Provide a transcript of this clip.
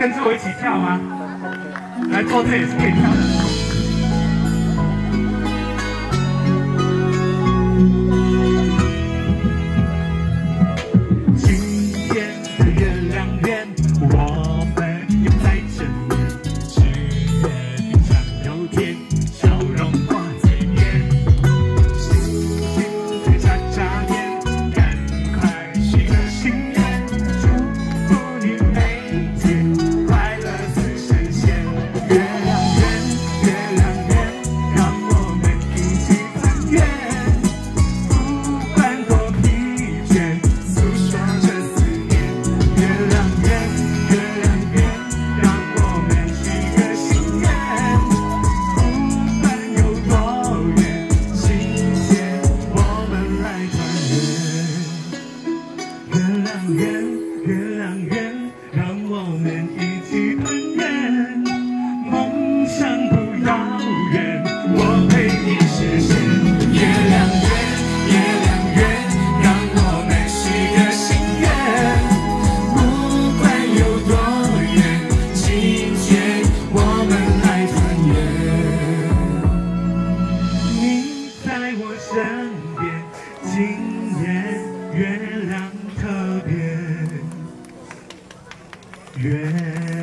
跟着我一起跳吗？来，坐这也是可以跳的。 月亮特别圆。